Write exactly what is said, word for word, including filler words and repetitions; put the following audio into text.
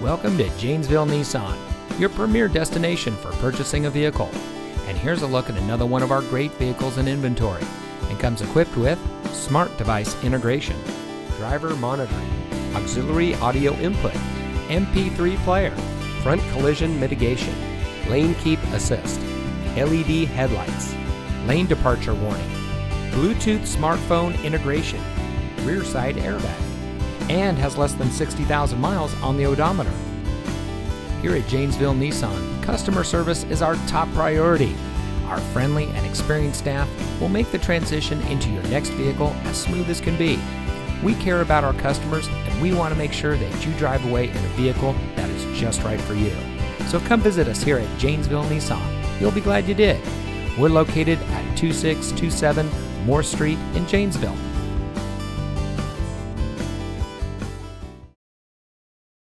Welcome to Janesville Nissan, your premier destination for purchasing a vehicle. And here's a look at another one of our great vehicles in inventory. It comes equipped with smart device integration, driver monitoring, auxiliary audio input, M P three player, front collision mitigation, lane keep assist, L E D headlights, lane departure warning, Bluetooth smartphone integration, rear side airbag, and has less than sixty thousand miles on the odometer. Here at Janesville Nissan, customer service is our top priority. Our friendly and experienced staff will make the transition into your next vehicle as smooth as can be. We care about our customers and we want to make sure that you drive away in a vehicle that is just right for you. So come visit us here at Janesville Nissan. You'll be glad you did. We're located at two six two seven Morse Street in Janesville.